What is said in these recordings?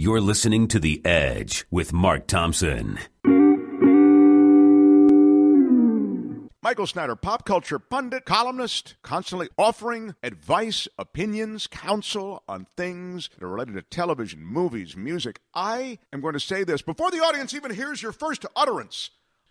You're listening to The Edge with Mark Thompson. Michael Snyder, pop culture pundit, columnist, constantly offering advice, opinions, counsel on things that are related to television, movies, music. I am going to say this before the audience even hears your first utterance.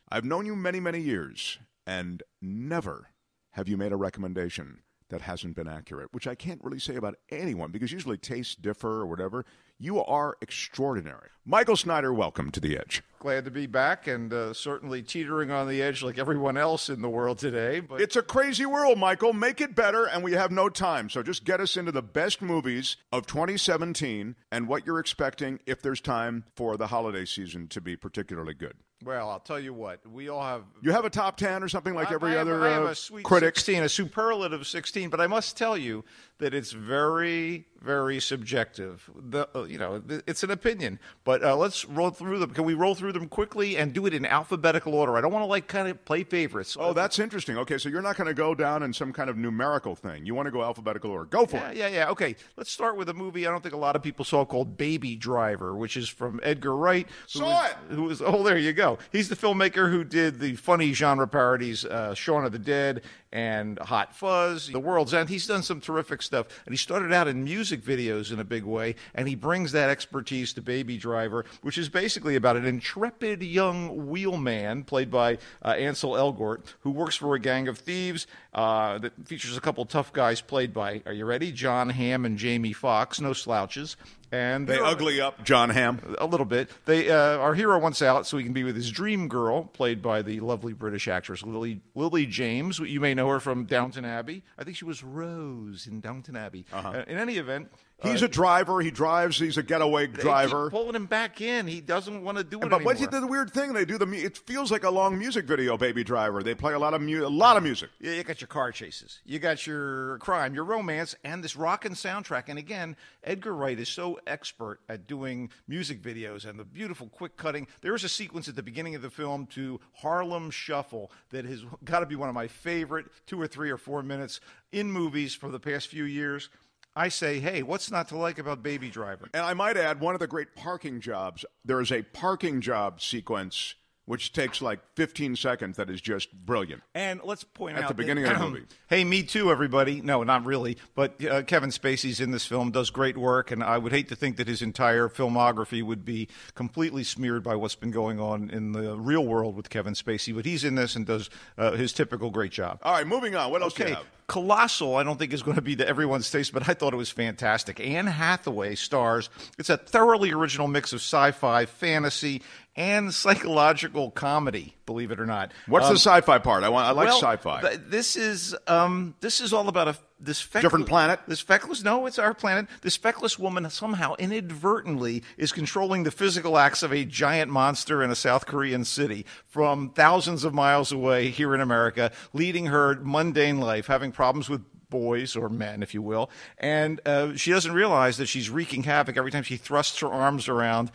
I've known you many, many years, and never have you made a recommendation that hasn't been accurate, which I can't really say about anyone because usually tastes differ or whatever. You are extraordinary. Michael Snyder, welcome to The Edge. Glad to be back and certainly teetering on the edge like everyone else in the world today. But it's a crazy world, Michael. Make it better, and we have no time. So just get us into the best movies of 2017 and what you're expecting if there's time for the holiday season to be particularly good. Well, I'll tell you what, we all have... You have a top 10 or something like every other critic? I have a sweet 16, a superlative 16, but I must tell you that it's very, very subjective. It's an opinion, but let's roll through them. Can we roll through them quickly and do it in alphabetical order? I don't want to, play favorites. Oh, that's interesting. Okay, so you're not going to go down in some kind of numerical thing. You want to go alphabetical order. Go for it. Yeah, okay. Let's start with a movie I don't think a lot of people saw called Baby Driver, which is from Edgar Wright. Oh, there you go. He's the filmmaker who did the funny genre parodies, Shaun of the Dead and Hot Fuzz, The World's End. He's done some terrific stuff, and he started out in music videos in a big way, and he brings that expertise to Baby Driver, which is basically about an intrepid young wheelman played by Ansel Elgort, who works for a gang of thieves that features a couple tough guys played by, are you ready, John Hamm and Jamie Foxx, no slouches. And they ugly up John Hamm a little bit. They our hero wants out so he can be with his dream girl, played by the lovely British actress Lily James. You may know her from Downton Abbey. I think she was Rose in Downton Abbey. In any event, he's a driver. He drives. He's a getaway driver. They keep pulling him back in. He doesn't want to do it anymore. But what's the weird thing they do? It feels like a long music video, Baby Driver. They play a lot of music. Yeah, you got your car chases. You got your crime, your romance, and this rockin' soundtrack. And again, Edgar Wright is so expert at doing music videos and the beautiful quick cutting. There is a sequence at the beginning of the film to Harlem Shuffle that has got to be one of my favorite 2 or 3 or 4 minutes in movies for the past few years. I say, hey, what's not to like about Baby Driver? And I might add, one of the great parking jobs, there is a parking job sequence which takes like 15 seconds that is just brilliant. And let's point out at the beginning of the movie. Hey, me too, everybody. No, not really. But Kevin Spacey's in this film, does great work, and I would hate to think that his entire filmography would be completely smeared by what's been going on in the real world with Kevin Spacey. But he's in this and does his typical great job. All right, moving on. What else do you have? Colossal, I don't think is going to be to everyone's taste, but I thought it was fantastic. Anne Hathaway stars. It's a thoroughly original mix of sci-fi, fantasy, and psychological comedy, believe it or not. What's the sci-fi part? I like sci-fi. This is all about this feckless, different planet? This feckless, no, it's our planet. This feckless woman somehow inadvertently is controlling the physical acts of a giant monster in a South Korean city from thousands of miles away here in America, leading her mundane life, having problems with boys or men, if you will, and she doesn't realize that she's wreaking havoc every time she thrusts her arms around.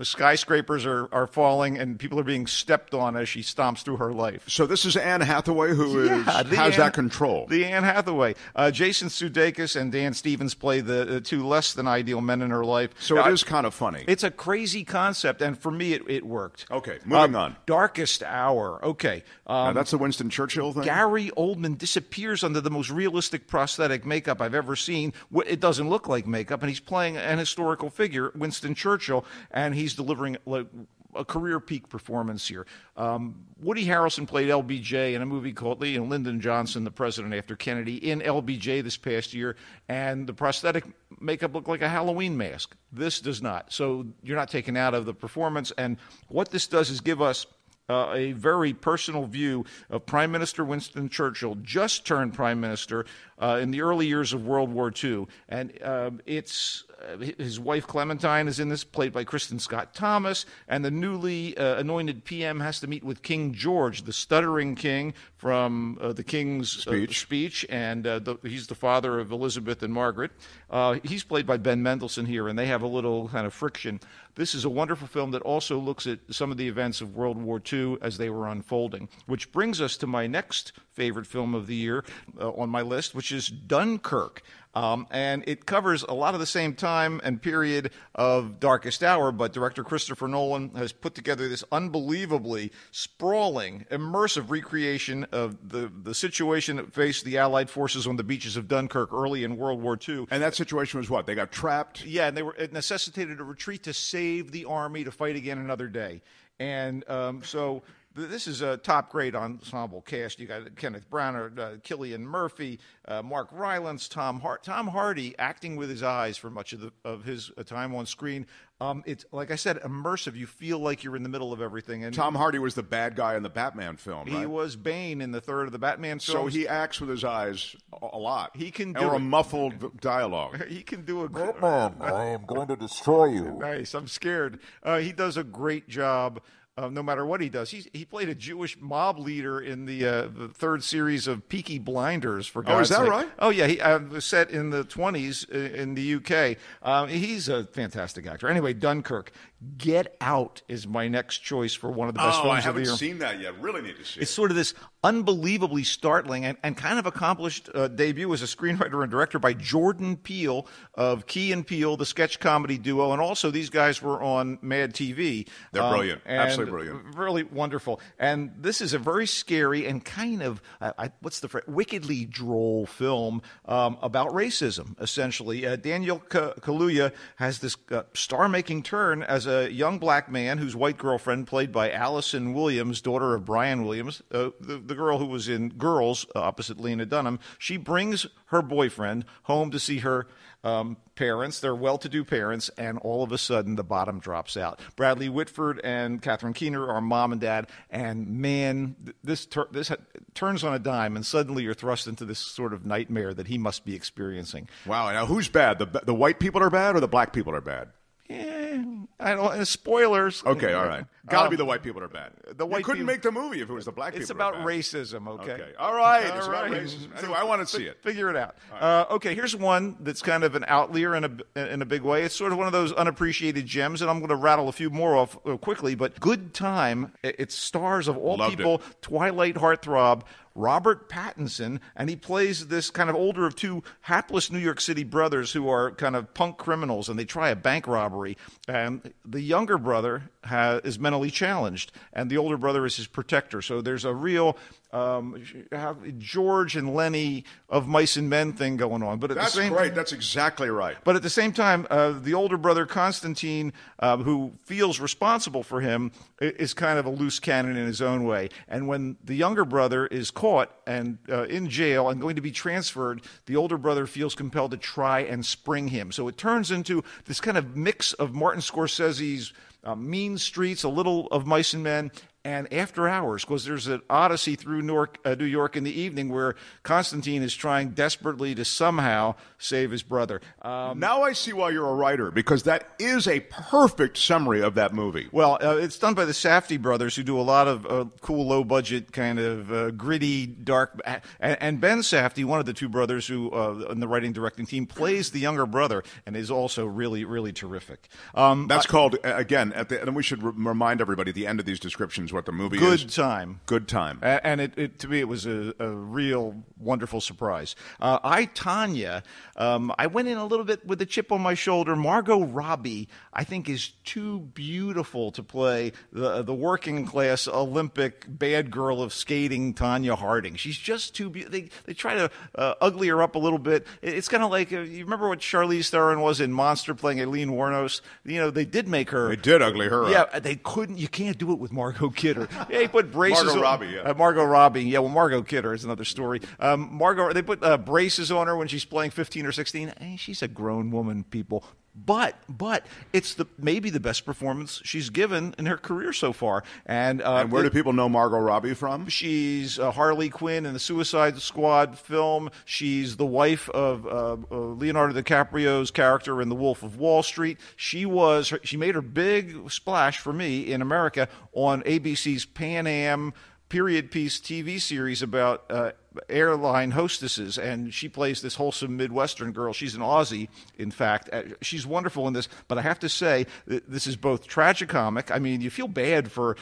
Skyscrapers are falling, and people are being stepped on as she stomps through her life. So this is Anne Hathaway, who has that control. The Anne Hathaway. Jason Sudeikis and Dan Stevens play the two less than ideal men in her life. So it is kind of funny. It's a crazy concept, and for me, it worked. Okay, moving on. Darkest Hour. Okay. That's the Winston Churchill thing? Gary Oldman disappears under the most realistic prosthetic makeup I've ever seen. It doesn't look like makeup, and he's playing an historical figure, Winston Churchill, and he's delivering a career peak performance here. Woody Harrelson played LBJ in a movie called Lyndon Johnson, the President After Kennedy, in LBJ this past year, and the prosthetic makeup looked like a Halloween mask. This does not. So you're not taken out of the performance, and what this does is give us a very personal view of Prime Minister Winston Churchill, just turned Prime Minister in the early years of World War II. And his wife Clementine is in this, played by Kristen Scott Thomas, and the newly anointed PM has to meet with King George, the stuttering king from the King's Speech, and he's the father of Elizabeth and Margaret. He's played by Ben Mendelsohn here, and they have a little kind of friction. This is a wonderful film that also looks at some of the events of World War II as they were unfolding, which brings us to my next favorite film of the year on my list, which which is Dunkirk. And it covers a lot of the same time and period of Darkest Hour, but director Christopher Nolan has put together this unbelievably sprawling, immersive recreation of the situation that faced the Allied forces on the beaches of Dunkirk early in World War II. And that situation was what? They got trapped? Yeah, and it necessitated a retreat to save the army to fight again another day. And so... This is a top-grade ensemble cast. You got Kenneth Branagh, Killian Murphy, Mark Rylance, Tom Hardy acting with his eyes for much of his time on screen. It's, like I said, immersive. You feel like you're in the middle of everything. And Tom Hardy was the bad guy in the Batman film, right? He was Bane in the third of the Batman films. So he acts with his eyes a lot. He can do... Or a muffled dialogue. He can do a... Batman, I am going to destroy you. Nice, I'm scared. He does a great job. No matter what he does, he played a Jewish mob leader in the third series of Peaky Blinders. For God's sake. Oh, is that right? Oh, yeah. He was set in the 1920s in the UK. He's a fantastic actor. Anyway, Dunkirk. Get Out is my next choice for one of the best films of the year. I haven't seen that yet. Really need to see it. It's sort of this unbelievably startling and kind of accomplished debut as a screenwriter and director by Jordan Peele of Key and Peele, the sketch comedy duo. And also these guys were on Mad TV. They're brilliant. Absolutely brilliant. Really wonderful. And this is a very scary and kind of, what's the phrase, wickedly droll film about racism, essentially. Daniel Kaluuya has this star-making turn as a young black man whose white girlfriend, played by Allison Williams, daughter of Brian Williams, the girl who was in Girls opposite Lena Dunham, she brings her boyfriend home to see her parents. They're well-to-do parents, and all of a sudden the bottom drops out. Bradley Whitford and Catherine Keener are mom and dad, and man, this turns on a dime, and suddenly you're thrust into this sort of nightmare that he must be experiencing. Wow, now who's bad? The white people are bad or the black people are bad? Yeah, I don't. Spoilers. Okay, all right. Gotta be the white people are bad. The white people couldn't make the movie if it was the black people. It's about racism. Okay. All right. All right. About racism. Anyway, I want to see it. Figure it out. Right. Okay, here's one that's kind of an outlier in a big way. It's sort of one of those unappreciated gems, and I'm going to rattle a few more off quickly. But Good Time. It stars of all people, Twilight heartthrob Robert Pattinson, and he plays this kind of older of two hapless New York City brothers who are kind of punk criminals, and they try a bank robbery. And the younger brother is mentally challenged, and the older brother is his protector. So there's a real George and Lenny of Mice and Men thing going on. But at the same time, that's exactly right. But at the same time, the older brother, Constantine, who feels responsible for him, is kind of a loose cannon in his own way. And when the younger brother is caught and in jail and going to be transferred, the older brother feels compelled to try and spring him. So it turns into this kind of mix of Martin Scorsese's Mean Streets, a little of Mice and Men, and After Hours, because there's an odyssey through New York in the evening where Constantine is trying desperately to somehow save his brother. Now I see why you're a writer, because that is a perfect summary of that movie. Well, it's done by the Safdie brothers, who do a lot of cool, low-budget, kind of gritty, dark... And Ben Safdie, one of the two brothers who, in the writing-directing team, plays the younger brother and is also really, really terrific. That's called, again, and we should remind everybody at the end of these descriptions what the movie is. Good Time. And to me, it was a real wonderful surprise. I, Tanya, I went in a little bit with a chip on my shoulder. Margot Robbie, I think, is too beautiful to play the working class Olympic bad girl of skating, Tanya Harding. She's just too beautiful. They try to ugly her up a little bit. It's kind of like, you remember what Charlize Theron was in Monster playing Aileen Wuornos? You know, they did make her. They did ugly her up. Yeah, they couldn't. You can't do it with Margot Kidder. Yeah, he put braces on. Margot Robbie. Yeah, well, Margot Kidder is another story. They put braces on her when she's playing 15 or 16. She's a grown woman, people. But it's maybe the best performance she's given in her career so far. And where do people know Margot Robbie from? She's Harley Quinn in the Suicide Squad film. She's the wife of Leonardo DiCaprio's character in The Wolf of Wall Street. She made her big splash for me in America on ABC's Pan Am period piece TV series about airline hostesses, and she plays this wholesome Midwestern girl. She's an Aussie, in fact. She's wonderful in this, but I have to say this is both tragicomic. I mean, you feel bad for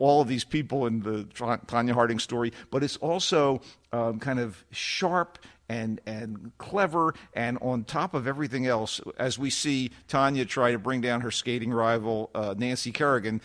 all of these people in the Tanya Harding story, but it's also kind of sharp and clever, and on top of everything else, as we see Tanya try to bring down her skating rival, Nancy Kerrigan,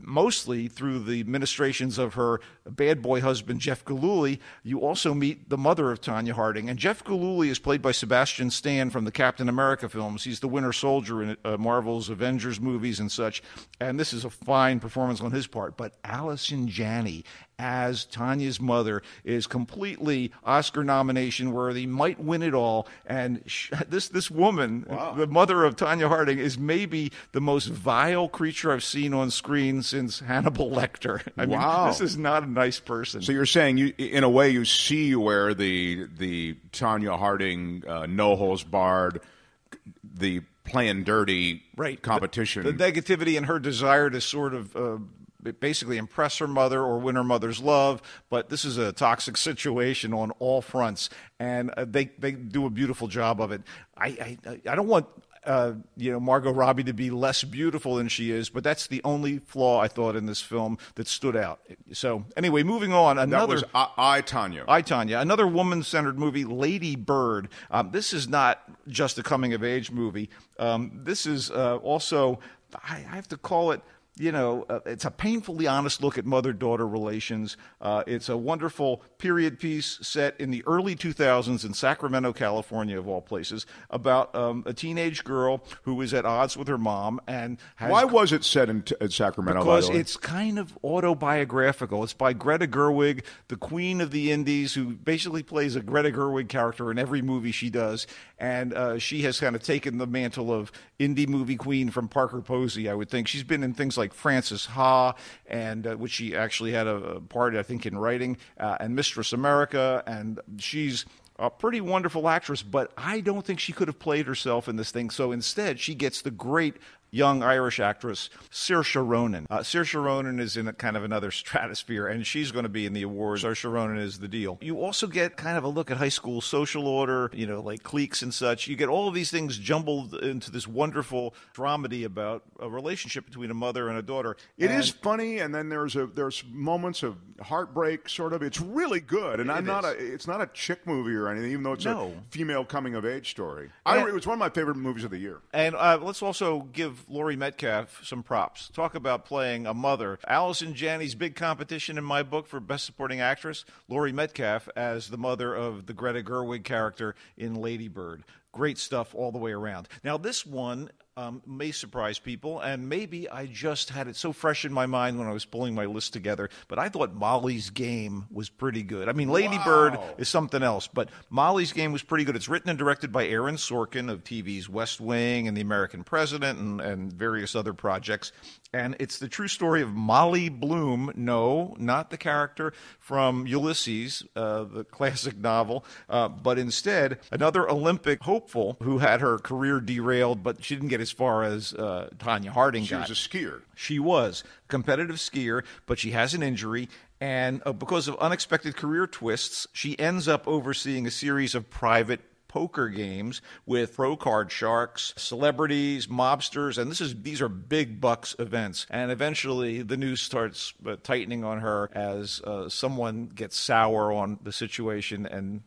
mostly through the ministrations of her bad boy husband, Jeff Gillooly. You also meet the mother of Tanya Harding. And Jeff Gillooly is played by Sebastian Stan from the Captain America films. He's the Winter Soldier in Marvel's Avengers movies and such. And this is a fine performance on his part. But Allison Janney as Tanya's mother is completely Oscar nomination worthy, might win it all. And this woman, wow, the mother of Tanya Harding, is maybe the most vile creature I've seen on screen since Hannibal Lecter. I mean, this is not a nice person. So you're saying, in a way, you see where the Tanya Harding no-holds-barred, the playing dirty competition. The negativity and her desire to sort of... basically impress her mother or win her mother's love, but this is a toxic situation on all fronts, and they do a beautiful job of it. I don't want Margot Robbie to be less beautiful than she is, but that's the only flaw I thought in this film that stood out. So anyway, moving on. Another, that was I, Tanya, another woman-centered movie, Lady Bird. This is not just a coming-of-age movie. This is also, I have to call it, it's a painfully honest look at mother-daughter relations. It's a wonderful period piece set in the early 2000s in Sacramento, California, of all places, about a teenage girl who is at odds with her mom. And has... Why was it set in Sacramento? Because it's kind of autobiographical. It's by Greta Gerwig, the queen of the indies, who basically plays a Greta Gerwig character in every movie she does. And she has kind of taken the mantle of indie movie queen from Parker Posey, I would think. She's been in things like Frances Ha, and which she actually had a part, I think, in writing, and Mistress America, and she's a pretty wonderful actress, but I don't think she could have played herself in this thing, so instead she gets the great young Irish actress Saoirse Ronan. Saoirse Ronan is in a kind of another stratosphere, and she's going to be in the awards. Saoirse Ronan is the deal. You also get kind of a look at high school social order, like cliques and such. You get all of these things jumbled into this wonderful dramedy about a relationship between a mother and a daughter. It is funny, and then there's moments of heartbreak, sort of. It's really good, and it's not a chick movie or anything, even though it's a female coming of age story. It was one of my favorite movies of the year. And let's also give Laurie Metcalf some props. Talk about playing a mother. Allison Janney's big competition in my book for Best Supporting Actress, Laurie Metcalf as the mother of the Greta Gerwig character in Lady Bird. Great stuff all the way around. Now, this one may surprise people, and maybe I just had it so fresh in my mind when I was pulling my list together, but I thought Molly's Game was pretty good. I mean, Lady Bird is something else, but Molly's Game was pretty good. It's written and directed by Aaron Sorkin of TV's West Wing and The American President and various other projects, and it's the true story of Molly Bloom, not the character from Ulysses, the classic novel, but instead another Olympic hopeful who had her career derailed, but she didn't get as far as Tanya Harding got. She was a skier. She was a competitive skier, but she has an injury, and because of unexpected career twists, she ends up overseeing a series of private poker games with pro card sharks, celebrities, mobsters, and these are big bucks events. And eventually the news starts tightening on her as someone gets sour on the situation, and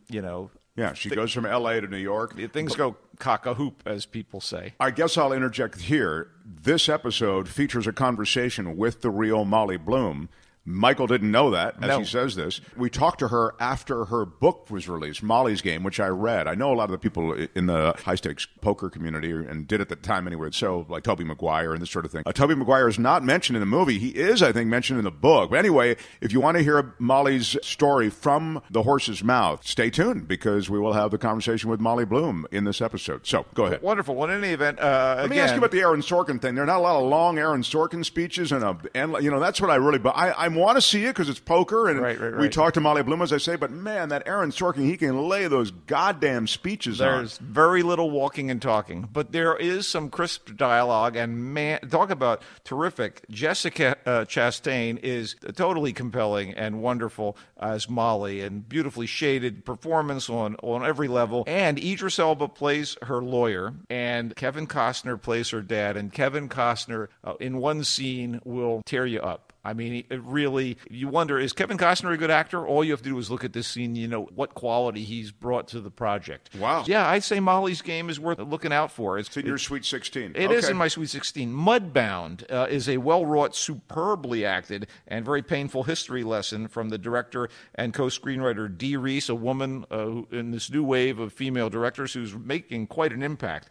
yeah, she goes from L.A. to New York. Things go cock-a-hoop, as people say. I guess I'll interject here. This episode features a conversation with the real Molly Bloom. Michael didn't know that as he says this. We talked to her after her book was released, Molly's Game, which I read. I know a lot of the people in the high-stakes poker community and did at the time anyway, so like Toby Maguire and this sort of thing. Toby Maguire is not mentioned in the movie. He is, I think, mentioned in the book. But anyway, if you want to hear Molly's story from the horse's mouth, stay tuned, because we will have the conversation with Molly Bloom in this episode. So go ahead. Wonderful. Well, in any event, let me ask you about the Aaron Sorkin thing. There are not a lot of long Aaron Sorkin speeches, and that's what I really... But I want to see it because it's poker, and we talked to Molly Bloom, as I say, but man, that Aaron Sorkin, he can lay those goddamn speeches on. There's very little walking and talking, but there is some crisp dialogue, and man, talk about terrific. Jessica Chastain is totally compelling and wonderful as Molly, and beautifully shaded performance on every level, and Idris Elba plays her lawyer, and Kevin Costner plays her dad, and Kevin Costner in one scene will tear you up. I mean, it really, you wonder, is Kevin Costner a good actor? All you have to do is look at this scene, you know, what quality he's brought to the project. Wow. Yeah, I'd say Molly's Game is worth looking out for. It's in your Sweet 16. It is in my Sweet 16. Mudbound is a well-wrought, superbly acted, and very painful history lesson from the director and co-screenwriter Dee Reese, a woman in this new wave of female directors who's making quite an impact.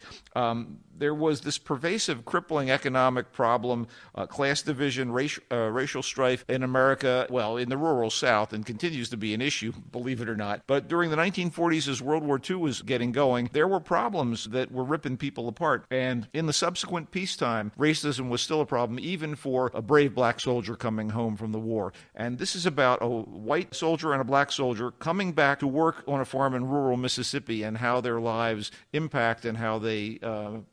There was this pervasive, crippling economic problem, class division, racial strife in America, well, in the rural South, and continues to be an issue, believe it or not. But during the 1940s, as World War II was getting going, there were problems that were ripping people apart. And in the subsequent peacetime, racism was still a problem, even for a brave black soldier coming home from the war. And this is about a white soldier and a black soldier coming back to work on a farm in rural Mississippi and how their lives impact and how they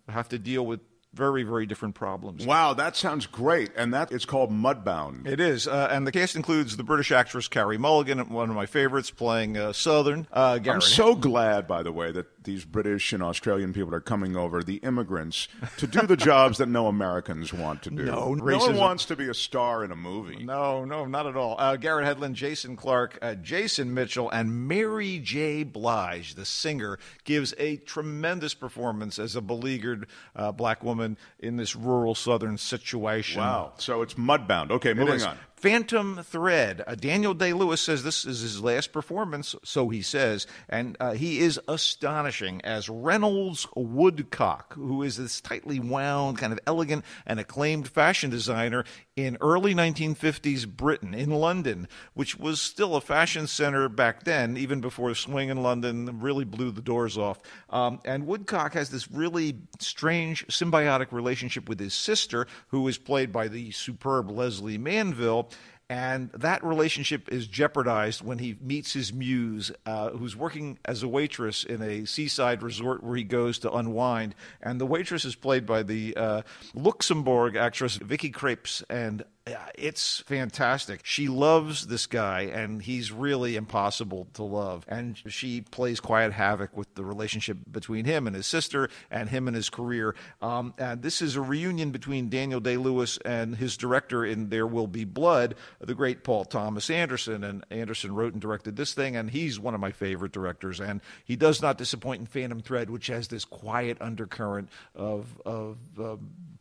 have to deal with very, very different problems. Wow, that sounds great. And that it's called Mudbound. It is. And the cast includes the British actress Carrie Mulligan, one of my favorites, playing Southern. Gary. I'm so glad, by the way, that these British and Australian people are coming over, the immigrants, to do the jobs that no Americans want to do. No one wants to be a star in a movie. No, not at all. Garrett Hedlund, Jason Clarke, Jason Mitchell, and Mary J. Blige, the singer, gives a tremendous performance as a beleaguered black woman in this rural Southern situation. Wow. So it's Mudbound. Okay, moving on. Phantom Thread. Daniel Day-Lewis says this is his last performance, so he says, and he is astonishing as Reynolds Woodcock, who is this tightly wound, kind of elegant and acclaimed fashion designer in early 1950s Britain, in London, which was still a fashion center back then, even before swing in London really blew the doors off. And Woodcock has this really strange symbiotic relationship with his sister, who is played by the superb Leslie Manville. And that relationship is jeopardized when he meets his muse, who's working as a waitress in a seaside resort where he goes to unwind. And the waitress is played by the Luxembourg actress Vicky Krieps, and it's fantastic. She loves this guy, and he's really impossible to love. And she plays quiet havoc with the relationship between him and his sister and him and his career. And this is a reunion between Daniel Day-Lewis and his director in There Will Be Blood, the great Paul Thomas Anderson. And Anderson wrote and directed this thing, and he's one of my favorite directors. And he does not disappoint in Phantom Thread, which has this quiet undercurrent of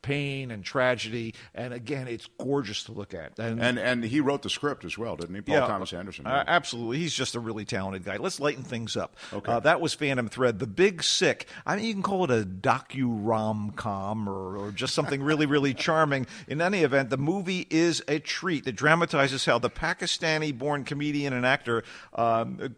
pain and tragedy. And again, it's gorgeous to look at. And he wrote the script as well, didn't he? Paul Thomas Anderson. Absolutely. He's just a really talented guy. Let's lighten things up. Okay. That was Phantom Thread. The Big Sick. I mean, you can call it a docu-rom-com or just something really, really charming. In any event, the movie is a treat. It dramatizes how the Pakistani-born comedian and actor Kumail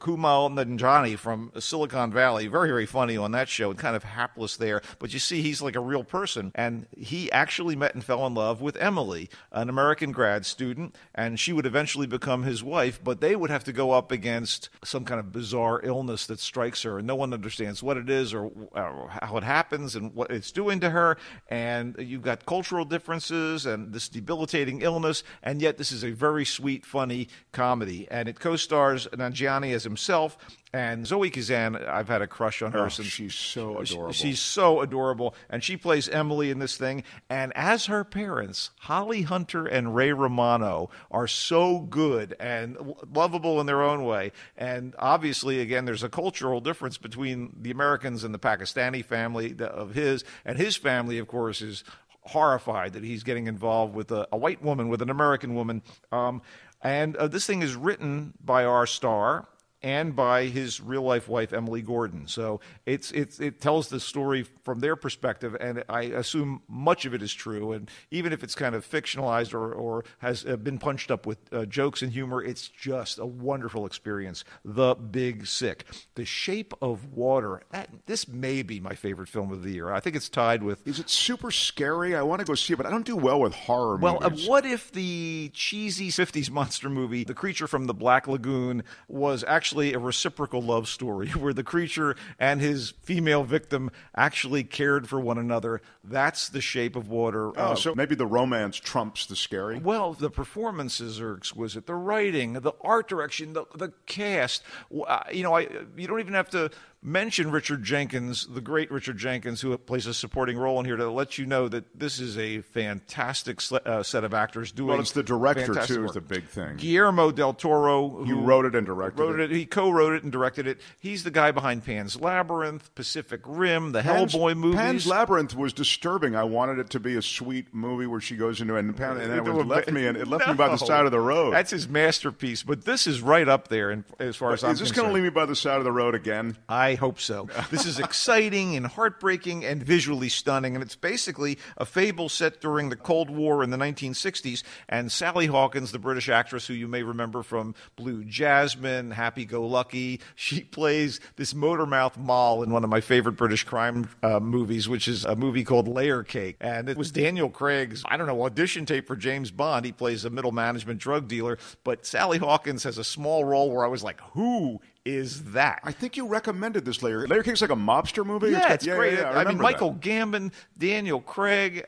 Nanjiani from Silicon Valley, very, very funny on that show and kind of hapless there, but you see he's like a real person. And he actually met and fell in love with Emily, an American grad student, and she would eventually become his wife, but they would have to go up against some kind of bizarre illness that strikes her, and no one understands what it is or how it happens and what it's doing to her, and you've got cultural differences and this debilitating illness, and yet this is a very sweet, funny comedy, and it co-stars Nanjiani as himself, and Zoe Kazan. I've had a crush on her since. She's so adorable. She's so adorable. And she plays Emily in this thing. And as her parents, Holly Hunter and Ray Romano are so good and lovable in their own way. And obviously, again, there's a cultural difference between the Americans and the Pakistani family of his. And his family, of course, is horrified that he's getting involved with a white woman, with an American woman. And this thing is written by our star and by his real-life wife, Emily Gordon. So it tells the story from their perspective, and I assume much of it is true. And even if it's kind of fictionalized or has been punched up with jokes and humor, it's just a wonderful experience. The Big Sick. The Shape of Water. This may be my favorite film of the year. I think it's tied with... Is it super scary? I want to go see it, but I don't do well with horror movies. Well, what if the cheesy 50s monster movie, The Creature from the Black Lagoon, was actually a reciprocal love story where the creature and his female victim actually cared for one another? That's The Shape of Water. So maybe the romance trumps the scary? Well, the performances are exquisite. The writing, the art direction, the cast. You know, you don't even have to mention Richard Jenkins, the great Richard Jenkins, who plays a supporting role in here, to let you know that this is a fantastic set of actors doing. Well, it's the director too is the big thing. Guillermo del Toro, who wrote it and directed it. He co-wrote it and directed it. He's the guy behind Pan's Labyrinth, Pacific Rim, the Hellboy movies. Pan's Labyrinth was disturbing. I wanted it to be a sweet movie where she goes into it and it left me, and it left me by the side of the road. That's his masterpiece. But this is right up there, as far as I'm concerned. Is this going to leave me by the side of the road again? I hope so. This is exciting and heartbreaking and visually stunning, and it's basically a fable set during the Cold War in the 1960s, and Sally Hawkins, the British actress who you may remember from Blue Jasmine, Happy Go Lucky, she plays this motormouth moll in one of my favorite British crime movies, which is a movie called Layer Cake, and it was Daniel Craig's, I don't know, audition tape for James Bond. He plays a middle management drug dealer, but Sally Hawkins has a small role where I was like, who is that? I think you recommended this Layer. Layer Cake's like a mobster movie? Yeah, it's great. Yeah, I mean, Michael Gambon, Daniel Craig,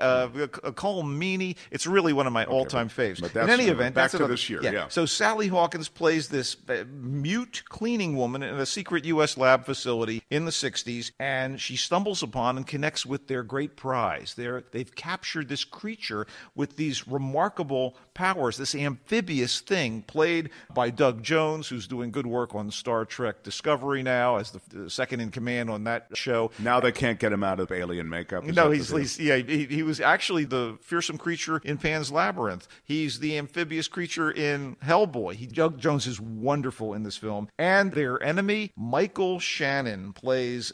Cole Meany. It's really one of my all-time faves. But in any event, back to this year. Yeah. So Sally Hawkins plays this mute cleaning woman in a secret U.S. lab facility in the 60s, and she stumbles upon and connects with their great prize. They've captured this creature with these remarkable powers, this amphibious thing played by Doug Jones, who's doing good work on Star Trek Discovery now as the second in command on that show. Now they can't get him out of alien makeup. No, he was actually the fearsome creature in Pan's Labyrinth. He's the amphibious creature in Hellboy. Doug Jones is wonderful in this film. And their enemy, Michael Shannon, plays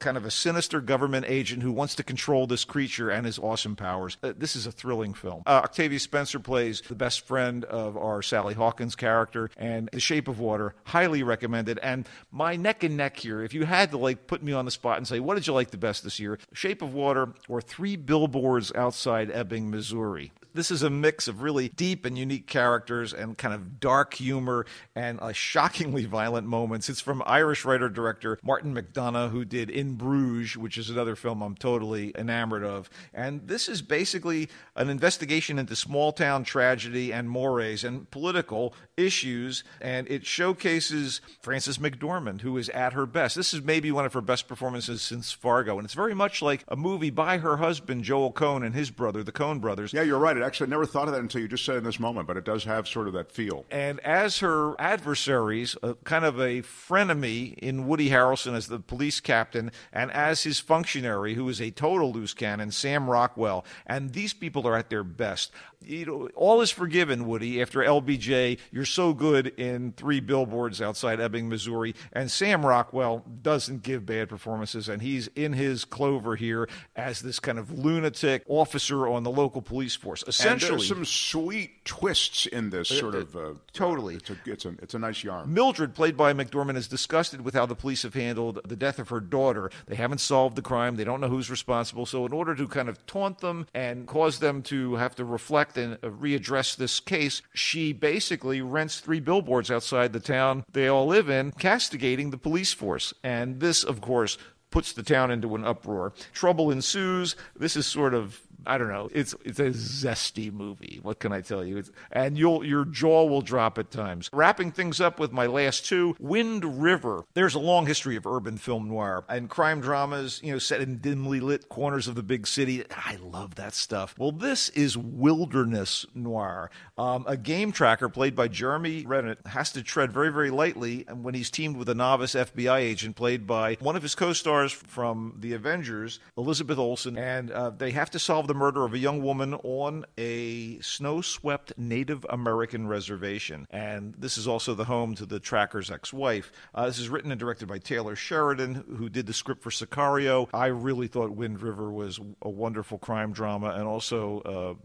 kind of a sinister government agent who wants to control this creature and his awesome powers. This is a thrilling film. Octavia Spencer plays the best friend of our Sally Hawkins character, and The Shape of Water, highly recommended. And my neck and neck here, if you had to like put me on the spot and say, what did you like the best this year? Shape of Water or Three Billboards Outside Ebbing, Missouri. This is a mix of really deep and unique characters and kind of dark humor and shockingly violent moments. It's from Irish writer-director Martin McDonagh, who did In Bruges, which is another film I'm totally enamored of. And this is basically an investigation into small-town tragedy and mores and political issues, and it showcases Frances McDormand, who is at her best. This is maybe one of her best performances since Fargo, and it's very much like a movie by her husband, Joel Coen, and his brother, the Coen brothers. Yeah, you're right. Actually, I never thought of that until you just said in this moment, but it does have sort of that feel. And as her adversaries, kind of a frenemy in Woody Harrelson as the police captain, and as his functionary, who is a total loose cannon, Sam Rockwell. And these people are at their best. You know, all is forgiven, Woody, after LBJ. You're so good in Three Billboards Outside Ebbing, Missouri. And Sam Rockwell doesn't give bad performances, and he's in his clover here as this kind of lunatic officer on the local police force. Essentially, and there's some sweet twists in this sort of... Totally. It's a nice yarn. Mildred, played by McDormand, is disgusted with how the police have handled the death of her daughter. They haven't solved the crime. They don't know who's responsible. So in order to kind of taunt them and cause them to have to reflect and readdress this case, she basically rents three billboards outside the town they all live in, castigating the police force. And this, of course, puts the town into an uproar. Trouble ensues. This is sort of... I don't know. It's a zesty movie. What can I tell you? Your jaw will drop at times. Wrapping things up with my last two, Wind River. There's a long history of urban film noir and crime dramas, set in dimly lit corners of the big city. I love that stuff. Well, this is wilderness noir. A game tracker played by Jeremy Renner has to tread very, very lightly when he's teamed with a novice FBI agent played by one of his co-stars from The Avengers, Elizabeth Olsen, and they have to solve the murder of a young woman on a snow-swept Native American reservation. And this is also the home to the tracker's ex-wife. This is written and directed by Taylor Sheridan, who did the script for Sicario. I really thought Wind River was a wonderful crime drama, and also,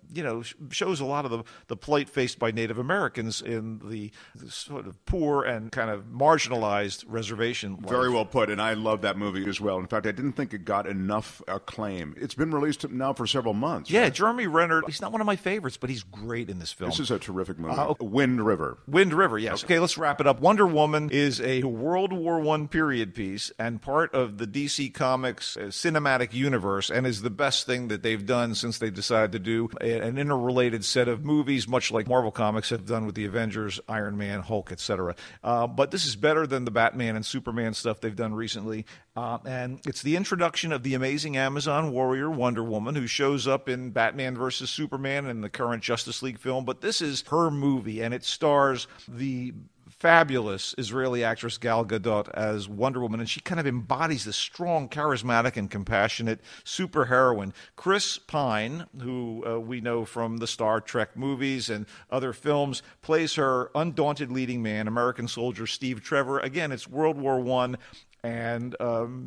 shows a lot of the plight faced by Native Americans in the sort of poor and kind of marginalized reservation life. Very well put, and I love that movie as well. In fact, I didn't think it got enough acclaim. It's been released now for several several months. Yeah, right? Jeremy Renner, he's not one of my favorites, but he's great in this film. This is a terrific movie. Wind River. Wind River, yes. Okay, let's wrap it up. Wonder Woman is a World War I period piece and part of the DC Comics cinematic universe, and is the best thing that they've done since they decided to do an interrelated set of movies, much like Marvel Comics have done with the Avengers, Iron Man, Hulk, etc. But this is better than the Batman and Superman stuff they've done recently. And it's the introduction of the amazing Amazon warrior Wonder Woman, who shows up in Batman vs. Superman and the current Justice League film. But this is her movie, and it stars the fabulous Israeli actress Gal Gadot as Wonder Woman, and she kind of embodies this strong, charismatic, and compassionate superheroine. Chris Pine, who we know from the Star Trek movies and other films, plays her undaunted leading man, American soldier Steve Trevor. Again, it's World War I. And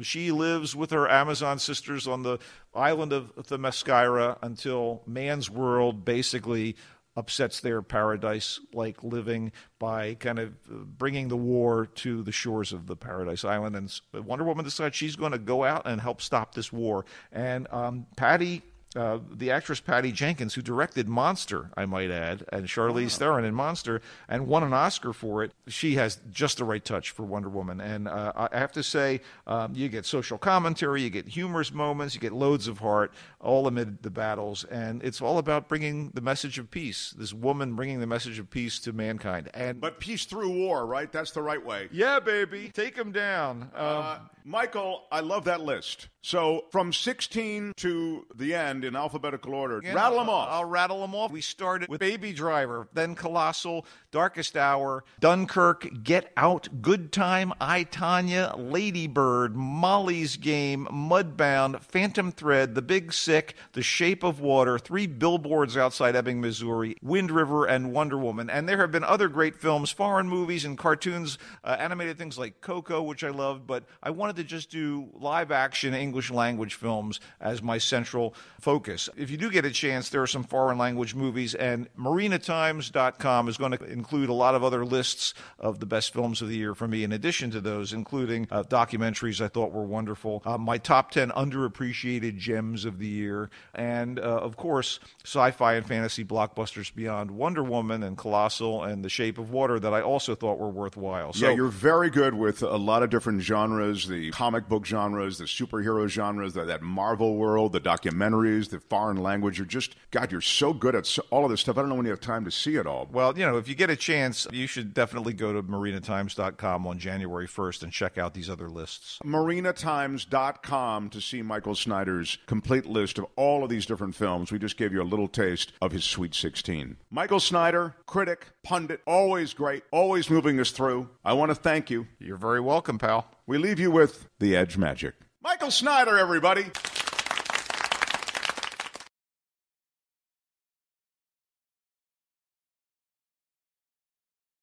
she lives with her Amazon sisters on the island of Themyscira until man's world basically upsets their paradise-like living by kind of bringing the war to the shores of the Paradise Island. And Wonder Woman decides she's going to go out and help stop this war. And the actress Patty Jenkins, who directed Monster, I might add, and Charlize Theron in Monster, and won an Oscar for it, she has just the right touch for Wonder Woman. And I have to say, you get social commentary, you get humorous moments, you get loads of heart, all amid the battles. And it's all about bringing the message of peace, this woman bringing the message of peace to mankind. But peace through war, right? That's the right way. Yeah, baby. Take them down. Michael, I love that list. So from 16 to the end in alphabetical order, rattle them off. I'll rattle them off. We started with Baby Driver, then Colossal, Darkest Hour, Dunkirk, Get Out, Good Time, I, Tanya, Lady Bird, Molly's Game, Mudbound, Phantom Thread, The Big Sick, The Shape of Water, Three Billboards Outside Ebbing, Missouri, Wind River, and Wonder Woman. And there have been other great films, foreign movies and cartoons, animated things like Coco, which I loved, but I wanted to just do live action English language films as my central focus. If you do get a chance, there are some foreign language movies, and marinatimes.com is going to include a lot of other lists of the best films of the year for me, in addition to those, including documentaries I thought were wonderful, my top 10 underappreciated gems of the year, and of course, sci-fi and fantasy blockbusters beyond Wonder Woman and Colossal and The Shape of Water that I also thought were worthwhile. So, yeah, you're very good with a lot of different genres, the comic book genres, the superhero genres, that Marvel world, the documentaries, the foreign language. You're just, God, you're so good at all of this stuff. I don't know when you have time to see it all. Well, you know, if you get a chance, you should definitely go to marinatimes.com on January 1st and check out these other lists. Marinatimes.com to see Michael Snyder's complete list of all of these different films. We just gave you a little taste of his Sweet 16. Michael Snyder, critic, pundit, always great, always moving us through. I want to thank you. You're very welcome, pal. We leave you with The Edge Magic. Michael Snyder, everybody.